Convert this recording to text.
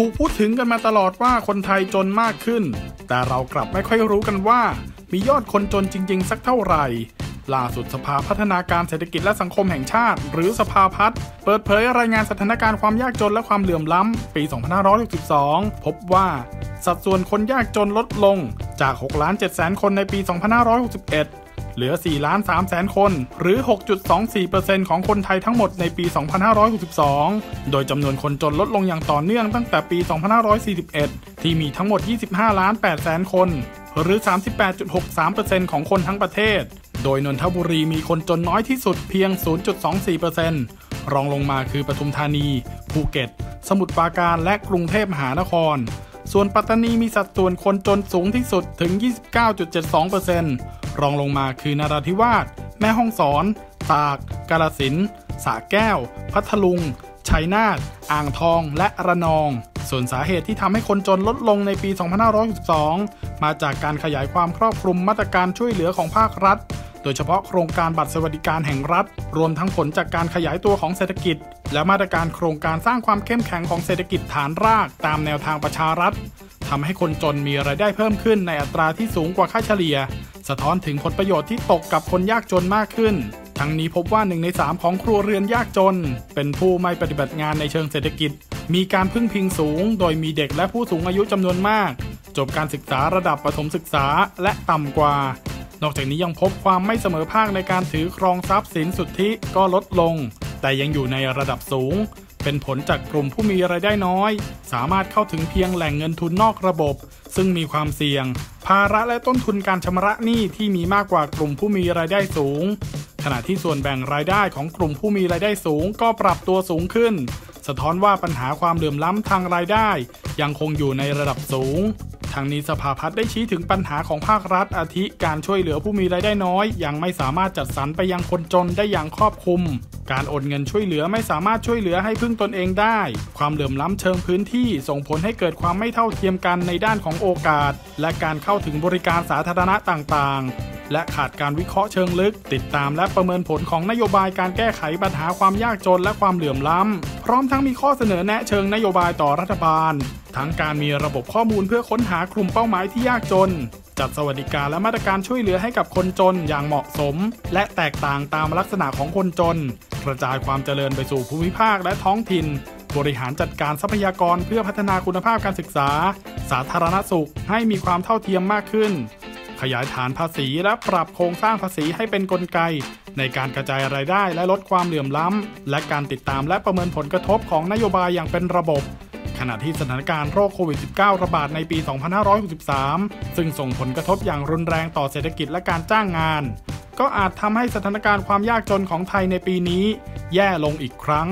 ถูกพูดถึงกันมาตลอดว่าคนไทยจนมากขึ้นแต่เรากลับไม่ค่อยรู้กันว่ามียอดคนจนจริงๆสักเท่าไหร่ล่าสุดสภาพัฒนาการเศรษฐกิจและสังคมแห่งชาติหรือสภาพัฒน์เปิดเผยรายงานสถานการณ์ความยากจนและความเหลื่อมล้ำปี 2562 พบว่าสัดส่วนคนยากจนลดลงจาก 6,700,000 คนในปี 2561 เหลือ 4,300,000 คนหรือ 6.24% ของคนไทยทั้งหมดในปี 2562 โดยจำนวนคนจนลดลงอย่างต่อเนื่องตั้งแต่ปี 2541 ที่มีทั้งหมด 25,800,000 คนหรือ 38.63% ของคนทั้งประเทศโดยนนทบุรีมีคนจนน้อยที่สุดเพียง 0.24% รองลงมาคือปทุมธานีภูเก็ตสมุทรปราการและกรุงเทพมหานครส่วนปัตตานีมีสัดส่วนคนจนสูงที่สุดถึง 29.72% รองลงมาคือนราธิวาสแม่ฮ่องสอนตากกาฬสินธุ์สระแก้วพัทลุงชัยนาทอ่างทองและระนองส่วนสาเหตุที่ทำให้คนจนลดลงในปี 2562 มาจากการขยายความครอบคลุมมาตรการช่วยเหลือของภาครัฐโดยเฉพาะโครงการบัตรสวัสดิการแห่งรัฐรวมทั้งผลจากการขยายตัวของเศรษฐกิจและมาตรการโครงการสร้างความเข้มแข็งของเศรษฐกิจฐานรากตามแนวทางประชารัฐทำให้คนจนมีรายได้เพิ่มขึ้นในอัตราที่สูงกว่าค่าเฉลี่ยสะท้อนถึงผลประโยชน์ที่ตกกับคนยากจนมากขึ้นทั้งนี้พบว่า1 ใน 3ของครัวเรือนยากจนเป็นผู้ไม่ปฏิบัติงานในเชิงเศรษฐกิจมีการพึ่งพิงสูงโดยมีเด็กและผู้สูงอายุจำนวนมากจบการศึกษาระดับประถมศึกษาและต่ำกว่านอกจากนี้ยังพบความไม่เสมอภาคในการถือครองทรัพย์สินสุทธิก็ลดลงแต่ยังอยู่ในระดับสูงเป็นผลจากกลุ่มผู้มีรายได้น้อยสามารถเข้าถึงเพียงแหล่งเงินทุนนอกระบบซึ่งมีความเสี่ยงภาระและต้นทุนการชำระหนี้ที่มีมากกว่ากลุ่มผู้มีรายได้สูงขณะที่ส่วนแบ่งรายได้ของกลุ่มผู้มีรายได้สูงก็ปรับตัวสูงขึ้นสะท้อนว่าปัญหาความเหลื่อมล้ำทางรายได้ยังคงอยู่ในระดับสูงทางนี้สภาพัฒน์ได้ชี้ถึงปัญหาของภาครัฐอาทิการช่วยเหลือผู้มีรายได้น้อยยังไม่สามารถจัดสรรไปยังคนจนได้อย่างครอบคลุมการโอนเงินช่วยเหลือไม่สามารถช่วยเหลือให้พึ่งตนเองได้ความเหลื่อมล้ำเชิงพื้นที่ส่งผลให้เกิดความไม่เท่าเทียมกันในด้านของโอกาสและการเข้าถึงบริการสาธารณะต่างๆและขาดการวิเคราะห์เชิงลึกติดตามและประเมินผลของนโยบายการแก้ไขปัญหาความยากจนและความเหลื่อมล้ำพร้อมทั้งมีข้อเสนอแนะเชิงนโยบายต่อรัฐบาลทั้งการมีระบบข้อมูลเพื่อค้นหากลุ่มเป้าหมายที่ยากจนจัดสวัสดิการและมาตรการช่วยเหลือให้กับคนจนอย่างเหมาะสมและแตกต่างตามลักษณะของคนจนกระจายความเจริญไปสู่ภูมิภาคและท้องถิ่นบริหารจัดการทรัพยากรเพื่อพัฒนาคุณภาพการศึกษาสาธารณสุขให้มีความเท่าเทียมมากขึ้นขยายฐานภาษีและปรับโครงสร้างภาษีให้เป็นกลไกในการกระจายรายได้และลดความเหลื่อมล้ำและการติดตามและประเมินผลกระทบของนโยบายอย่างเป็นระบบขณะที่สถานการณ์โรคโควิด -19 ระบาดในปี 2563 ซึ่งส่งผลกระทบอย่างรุนแรงต่อเศรษฐกิจและการจ้างงานก็อาจทำให้สถานการณ์ความยากจนของไทยในปีนี้แย่ลงอีกครั้ง